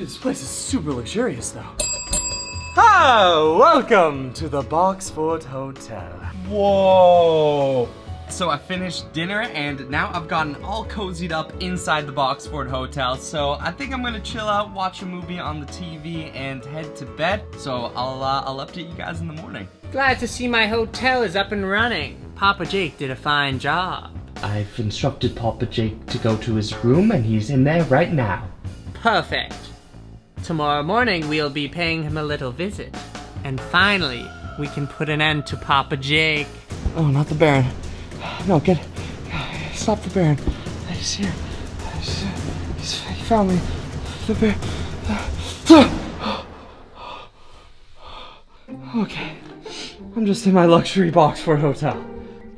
Dude, this place is super luxurious though. Hi, welcome to the Box Fort Hotel. Whoa. So I finished dinner and now I've gotten all cozied up inside the Box Fort Hotel. So I think I'm gonna chill out, watch a movie on the TV and head to bed. So I'll update you guys in the morning. Glad to see my hotel is up and running. Papa Jake did a fine job. I've instructed Papa Jake to go to his room and he's in there right now. Perfect. Tomorrow morning we'll be paying him a little visit. And finally, we can put an end to Papa Jake. Oh, not the Baron. No, stop the Baron. He's here. He found me. The Baron. Okay. I'm just in my luxury Box Fort Hotel.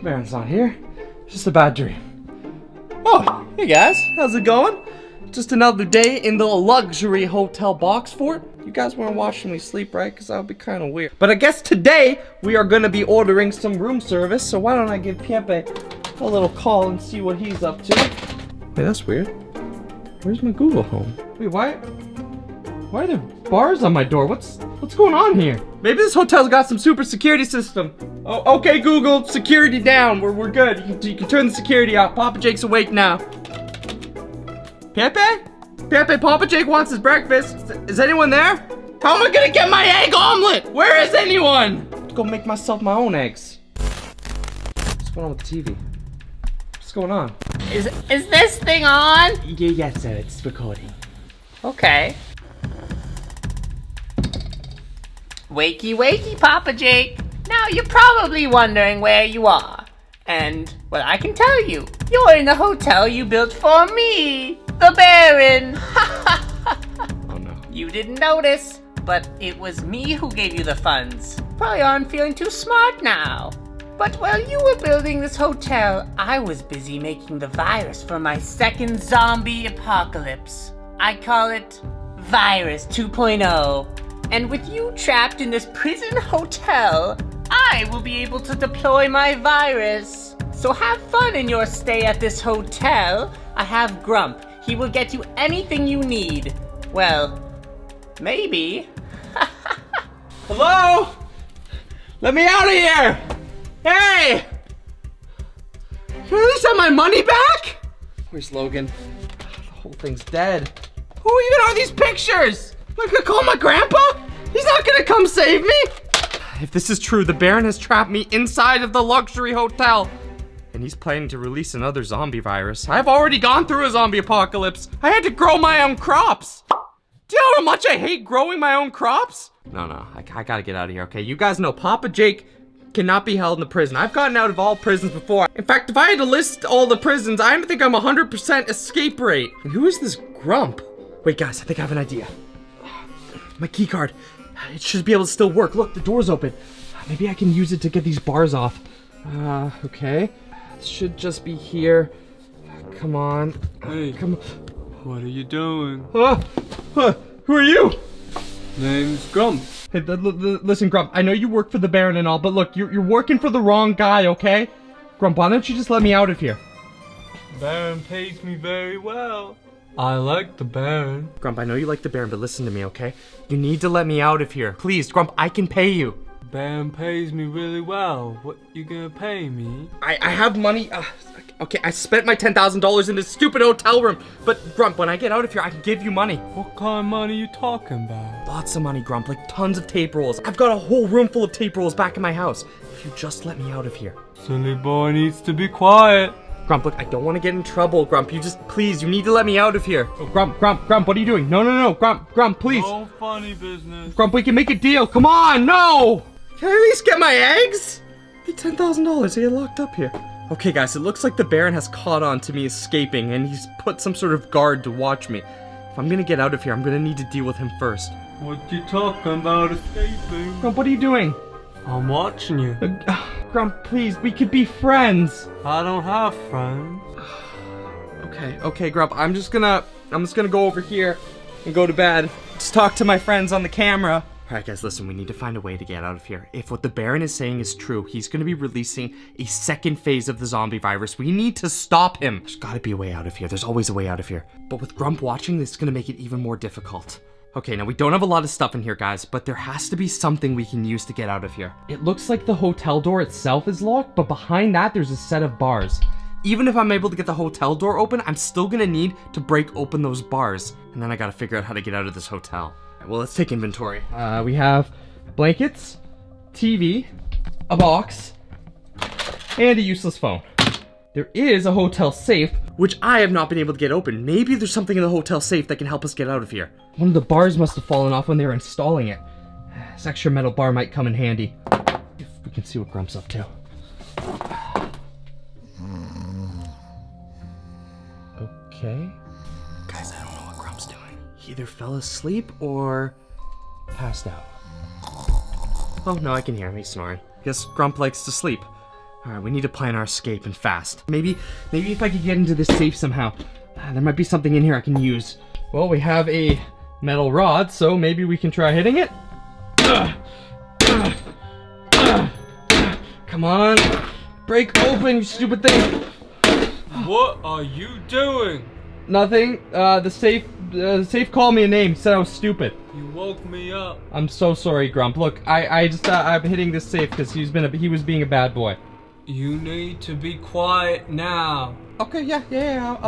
Baron's not here. It's just a bad dream. Oh, hey guys. How's it going? Just another day in the luxury hotel Box Fort. You guys weren't watching me sleep, right? Because that would be kind of weird. But I guess today we are going to be ordering some room service. So why don't I give Piepe a little call and see what he's up to. Hey, that's weird. Where's my Google Home? Wait, why are there bars on my door? What's going on here? Maybe this hotel's got some super security system. Oh, okay, Google, security down. We're good. You can turn the security off. Papa Jake's awake now. Pepe? Pepe, Papa Jake wants his breakfast. Is anyone there? How am I gonna get my egg omelet? Where is anyone? Let's go make myself my own eggs. What's going on with the TV? What's going on? Is this thing on? Yes, sir, it's recording. Okay. Wakey, wakey, Papa Jake. Now you're probably wondering where you are. And, well, I can tell you, you're in the hotel you built for me. The Baron! Oh no. You didn't notice, but it was me who gave you the funds. Probably aren't feeling too smart now. But while you were building this hotel, I was busy making the virus for my second zombie apocalypse. I call it Virus 2.0. And with you trapped in this prison hotel, I will be able to deploy my virus. So have fun in your stay at this hotel. I have Grump. He will get you anything you need. Well, maybe. Hello? Let me out of here! Hey! Can I at least have my money back? Where's Logan? God, the whole thing's dead. Who even are these pictures? Am I gonna call my grandpa? He's not gonna come save me! If this is true, the Baron has trapped me inside of the luxury hotel. And he's planning to release another zombie virus. I've already gone through a zombie apocalypse. I had to grow my own crops. Do you know how much I hate growing my own crops? No, I gotta get out of here, okay? You guys know Papa Jake cannot be held in the prison. I've gotten out of all prisons before. In fact, if I had to list all the prisons, I think I'm 100% escape rate. And who is this Grump? Wait, guys, I think I have an idea. My key card, it should be able to still work. Look, the door's open. Maybe I can use it to get these bars off. Okay. Should just be here. Come on. Hey. Come on. What are you doing? Who are you? Name's Grump. Hey, listen, Grump, I know you work for the Baron and all, but look, you're working for the wrong guy, okay? Grump, why don't you just let me out of here? Baron pays me very well. I like the Baron. Grump, I know you like the Baron, but listen to me, okay? You need to let me out of here. Please, Grump, I can pay you. Baron pays me really well. What you gonna pay me? I have money. Okay, I spent my $10,000 in this stupid hotel room. But Grump, when I get out of here, I can give you money. What kind of money are you talking about? Lots of money, Grump. Like tons of tape rolls. I've got a whole room full of tape rolls back in my house. If you just let me out of here. Silly boy needs to be quiet. Grump, look, I don't want to get in trouble, Grump. You just, please, you need to let me out of here. Oh, Grump, what are you doing? No, Grump, please. No funny business. Grump, we can make a deal. Come on, no. Can I at least get my eggs? The $10,000, I get locked up here. Okay guys, it looks like the Baron has caught on to me escaping and he's put some sort of guard to watch me. If I'm gonna get out of here, I'm gonna need to deal with him first. What you talking about escaping? Grump, what are you doing? I'm watching you. Grump, please, we could be friends. I don't have friends. Okay, Grump, I'm just gonna go over here and go to bed. Just talk to my friends on the camera. Alright guys, listen, we need to find a way to get out of here. If what the Baron is saying is true, he's going to be releasing a second phase of the zombie virus. We need to stop him. There's got to be a way out of here. There's always a way out of here. But with Grump watching, this is going to make it even more difficult. Okay, now we don't have a lot of stuff in here, guys, but there has to be something we can use to get out of here. It looks like the hotel door itself is locked, but behind that, there's a set of bars. Even if I'm able to get the hotel door open, I'm still gonna need to break open those bars. And then I gotta figure out how to get out of this hotel. All right, well, let's take inventory. We have blankets, TV, a box, and a useless phone. There is a hotel safe, which I have not been able to get open. Maybe there's something in the hotel safe that can help us get out of here. One of the bars must have fallen off when they were installing it. This extra metal bar might come in handy. If we can see what Grump's up to. Okay. Guys, I don't know what Grump's doing. He either fell asleep or passed out. Oh no, I can hear him, he's snoring. Guess Grump likes to sleep. All right, we need to plan our escape and fast. Maybe if I could get into this safe somehow. There might be something in here I can use. Well, we have a metal rod, so maybe we can try hitting it. Come on, break open, you stupid thing. What are you doing? Nothing. The safe called me a name, said I was stupid. You woke me up. I'm so sorry, Grump. Look, I'm hitting this safe because he was being a bad boy. You need to be quiet now. Okay, yeah.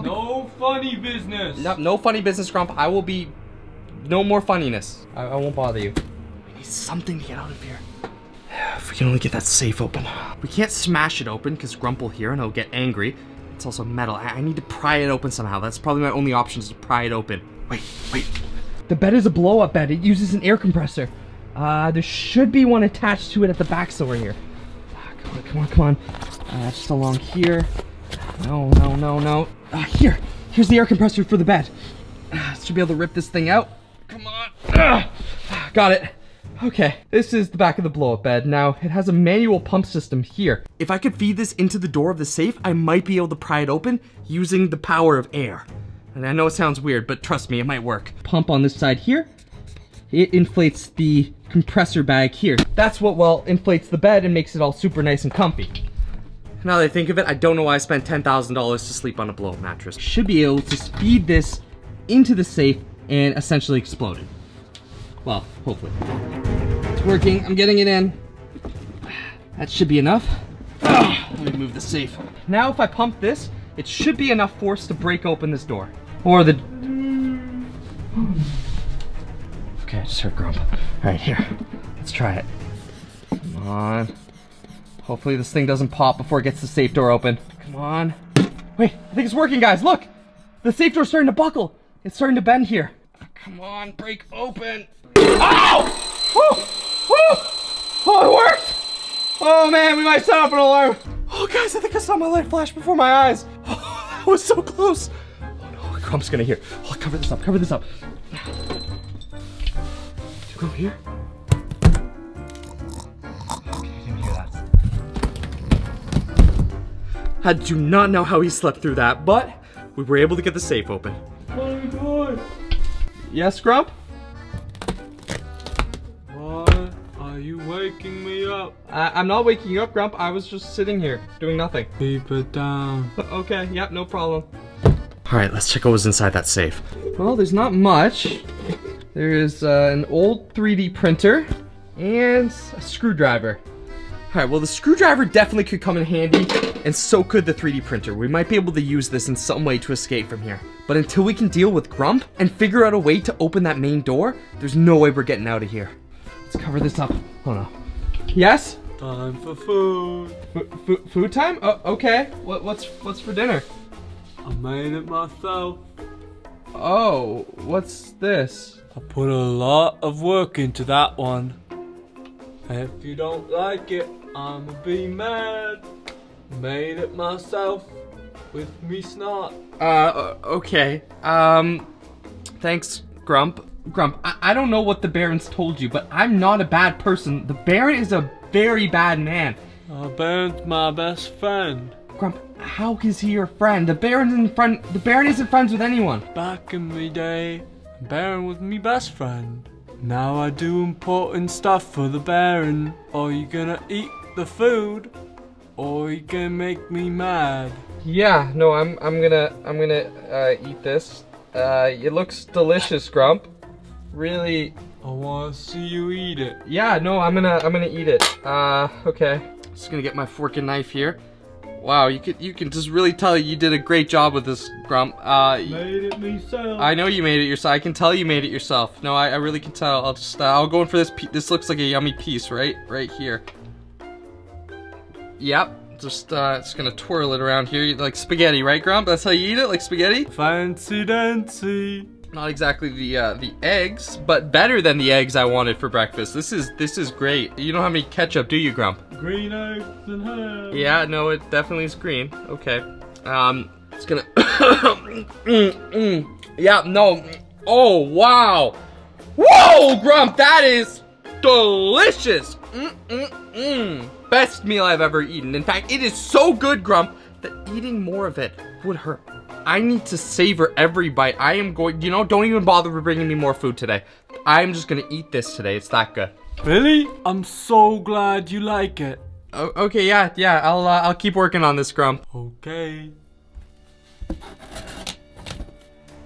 No funny business. No funny business, Grump. I will be... No more funniness. I won't bother you. We need something to get out of here. If we can only get that safe open. We can't smash it open because Grump will hear and he'll get angry. It's also metal. I need to pry it open somehow. That's probably my only option is to pry it open. Wait. The bed is a blow-up bed. It uses an air compressor. There should be one attached to it at the back somewhere here. Come on. Just along here. No. Here's the air compressor for the bed. Should be able to rip this thing out. Come on. Got it. Okay, this is the back of the blow-up bed. Now, it has a manual pump system here. If I could feed this into the door of the safe, I might be able to pry it open using the power of air. And I know it sounds weird, but trust me, it might work. Pump on this side here. It inflates the compressor bag here. That's what, well, inflates the bed and makes it all super nice and comfy. Now that I think of it, I don't know why I spent $10,000 to sleep on a blow-up mattress. Should be able to feed this into the safe and essentially explode it. Well, hopefully. It's working, I'm getting it in. That should be enough. Let me move the safe. Now if I pump this, it should be enough force to break open this door. Or the... Okay, I just heard Grump. All right, here, let's try it. Come on. Hopefully this thing doesn't pop before it gets the safe door open. Come on. Wait, I think it's working, guys, look! The safe door's starting to buckle. It's starting to bend here. Come on, break open. Ow! Woo! Oh, it worked! Oh man, we might set up an alarm. Oh guys, I think I saw my light flash before my eyes. Oh, that was so close. Oh no, Grump's gonna hear. Oh, cover this up. To go here? Okay, I didn't hear that. I do not know how he slept through that, but we were able to get the safe open. What are you doing? Yes, Grump? Why are you waking me up? I'm not waking you up, Grump. I was just sitting here, doing nothing. Keep it down. Okay, yep, no problem. All right, let's check what was inside that safe. Well, there's not much. There is an old 3D printer and a screwdriver. All right, well, the screwdriver definitely could come in handy, and so could the 3D printer. We might be able to use this in some way to escape from here. But until we can deal with Grump and figure out a way to open that main door, there's no way we're getting out of here. Let's cover this up. Oh no. Yes? Time for food. Food time? Oh, okay. What's for dinner? I made it myself. Oh, what's this? I put a lot of work into that one. If you don't like it, I'ma be mad. Made it myself. With me snot. Okay. Thanks, Grump. Grump, I don't know what the Baron's told you, but I'm not a bad person. The Baron is a very bad man. The Baron's my best friend. Grump, how is he your friend? The Baron isn't friends with anyone. Back in my day, the Baron was my best friend. Now I do important stuff for the Baron. Are you gonna eat the food? Or you gonna make me mad? Yeah, no, I'm gonna eat this. It looks delicious, Grump. really, I wanna see you eat it. Yeah, no, I'm gonna eat it. Okay. Just gonna get my fork and knife here. Wow, you can just really tell you did a great job with this, Grump. Made it myself. I know you made it yourself. I can tell you made it yourself. No, I really can tell. I'll just I'll go in for this. This looks like a yummy piece, right here. Yep. Just gonna twirl it around here like spaghetti, right, Grump? That's how you eat it, like spaghetti. Fancy dancy. Not exactly the eggs, but better than the eggs I wanted for breakfast. This is great. You don't have any ketchup, do you, Grump? Green eggs and ham. Yeah, no, it definitely is green. Okay. It's gonna yeah, no. Oh, wow. Whoa, Grump, that is delicious. Best meal I've ever eaten. In fact, it is so good, Grump, that eating more of it would hurt. I need to savor every bite. I am going, you know, don't even bother bringing me more food today. I'm just gonna eat this today. It's that good. Really? I'm so glad you like it. Oh, okay, yeah. I'll keep working on this, Grump. Okay.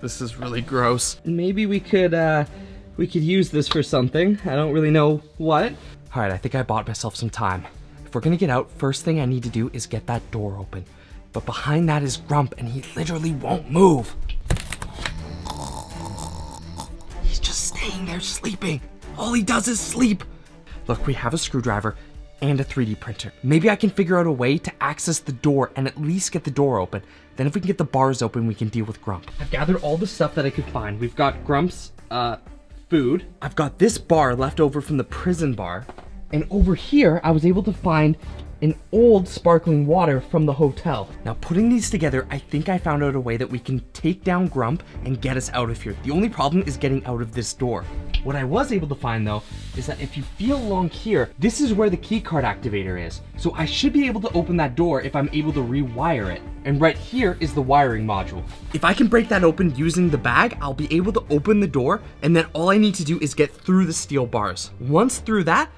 This is really gross. Maybe we could use this for something. I don't really know what. All right, I think I bought myself some time. If we're gonna get out, first thing I need to do is get that door open. But behind that is Grump, and he literally won't move. He's just staying there sleeping. All he does is sleep. Look, we have a screwdriver and a 3D printer. Maybe I can figure out a way to access the door and at least get the door open. Then if we can get the bars open, we can deal with Grump. I've gathered all the stuff that I could find. We've got Grump's food. I've got this bar left over from the prison bar. And over here, I was able to find an old sparkling water from the hotel. Now putting these together, I think I found out a way that we can take down Grump and get us out of here. The only problem is getting out of this door. What I was able to find though, is that if you feel along here, this is where the key card activator is. So I should be able to open that door if I'm able to rewire it. And right here is the wiring module. If I can break that open using the bag, I'll be able to open the door, and then all I need to do is get through the steel bars. Once through that,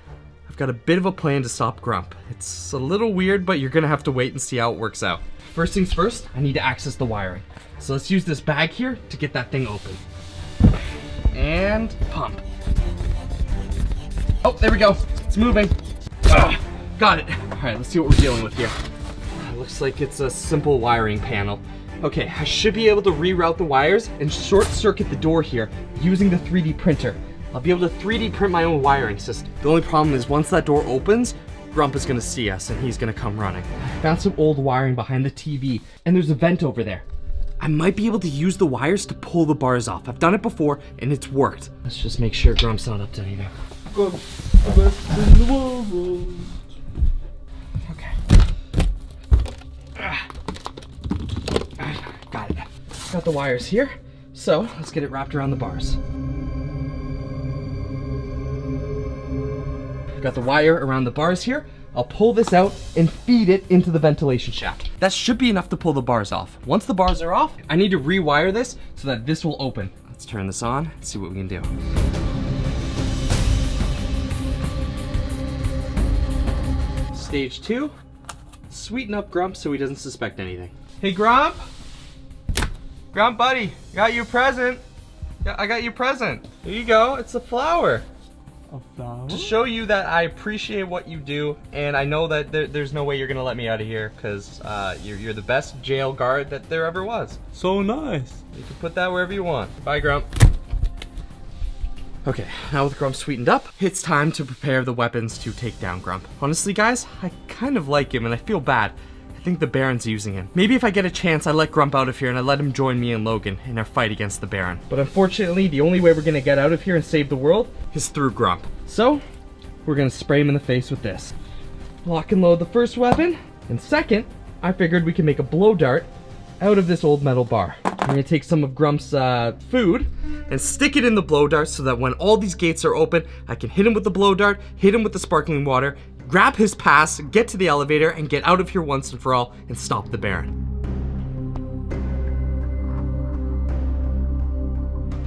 I've got a bit of a plan to stop Grump. It's a little weird, but you're gonna have to wait and see how it works out. First things first, I need to access the wiring. So let's use this bag here to get that thing open. And pump. Oh, there we go. It's moving. Ugh, got it. All right, let's see what we're dealing with here. It looks like it's a simple wiring panel. Okay, I should be able to reroute the wires and short circuit the door here using the 3D printer. I'll be able to 3D print my own wiring system. The only problem is once that door opens, Grump is gonna see us and he's gonna come running. I found some old wiring behind the TV and there's a vent over there. I might be able to use the wires to pull the bars off. I've done it before and it's worked. Let's just make sure Grump's not up to anything. Okay. Got it. Got the wires here. So let's get it wrapped around the bars. Got the wire around the bars here. I'll pull this out and feed it into the ventilation shaft. That should be enough to pull the bars off. Once the bars are off, I need to rewire this so that this will open. Let's turn this on and see what we can do. Stage 2, sweeten up Grump so he doesn't suspect anything. Hey Grump! Grump buddy, got you a present. Yeah, I got you a present. Here you go, it's a flower. To show you that I appreciate what you do, and I know that there's no way you're gonna let me out of here because you're the best jail guard that there ever was. So nice. You can put that wherever you want. Bye, Grump. Okay, now with Grump sweetened up, it's time to prepare the weapons to take down Grump. Honestly, guys, I kind of like him and I feel bad. I think the Baron's using him. Maybe if I get a chance, I let Grump out of here and I let him join me and Logan in our fight against the Baron. But unfortunately, the only way we're gonna get out of here and save the world is through Grump. So, we're gonna spray him in the face with this. Lock and load the first weapon, and second, I figured we can make a blow dart out of this old metal bar. I'm gonna take some of Grump's food and stick it in the blow dart so that when all these gates are open, I can hit him with the blow dart, hit him with the sparkling water, grab his pass, get to the elevator, and get out of here once and for all, and stop the Baron.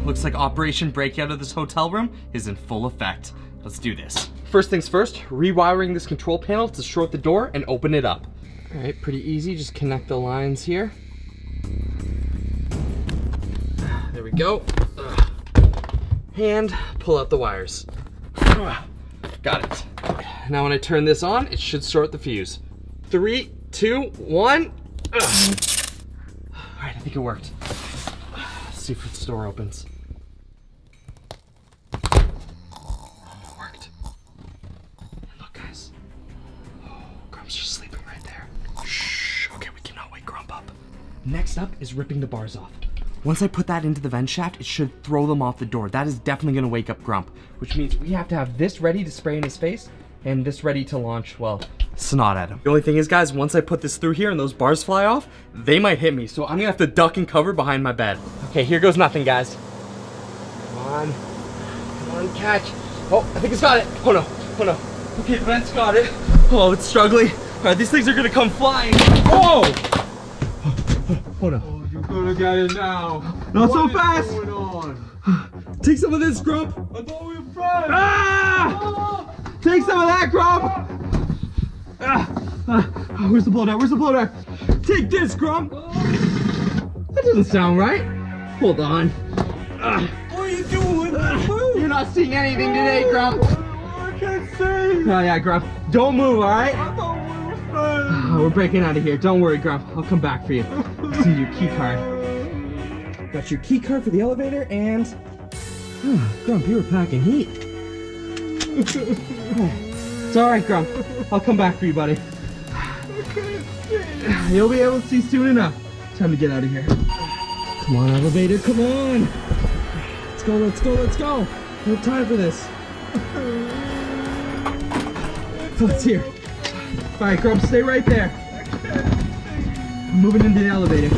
Looks like Operation Breakout of this hotel room is in full effect. Let's do this. First things first, rewiring this control panel to short the door and open it up. All right, pretty easy, just connect the lines here. There we go. and pull out the wires. Got it. Now when I turn this on, it should start the fuse. 3, 2, 1. All right, I think it worked. Let's see if this door opens. It worked. And look, guys. Oh, Grump's just sleeping right there. Shh. Okay, we cannot wake Grump up. Next up is ripping the bars off. Once I put that into the vent shaft, it should throw them off the door. That is definitely gonna wake up Grump, which means we have to have this ready to spray in his face and this ready to launch, well, snot at him. The only thing is, guys, once I put this through here and those bars fly off, they might hit me, so I'm gonna have to duck and cover behind my bed. Okay, here goes nothing, guys. Come on, come on, catch. Oh, I think it's got it. Oh no, oh no. Okay, the vent's got it. Oh, it's struggling. All right, these things are gonna come flying. Whoa! Oh no. Gonna get it now. Not so fast. What's going on? Take some of this, Grump. I thought we were friends. Ah! Oh! Take some of that, Grump. Ah! Ah! Where's the blow dryer? Where's the blow dryer? Take this, Grump. Oh. That doesn't sound right. Hold on. What are you doing? You're not seeing anything today, Grump. I can't see. Oh yeah, Grump. Don't move, all right? I thought we were friends. We're breaking out of here. Don't worry, Grump. I'll come back for you. See your key card. Got your key card for the elevator and... Oh, Grump, you were packing heat. It's alright, Grump. I'll come back for you, buddy. You'll be able to see soon enough. Time to get out of here. Come on, elevator, come on! Let's go, let's go, let's go! No time for this. So it's here. Alright, Grump, stay right there. Moving into the elevator.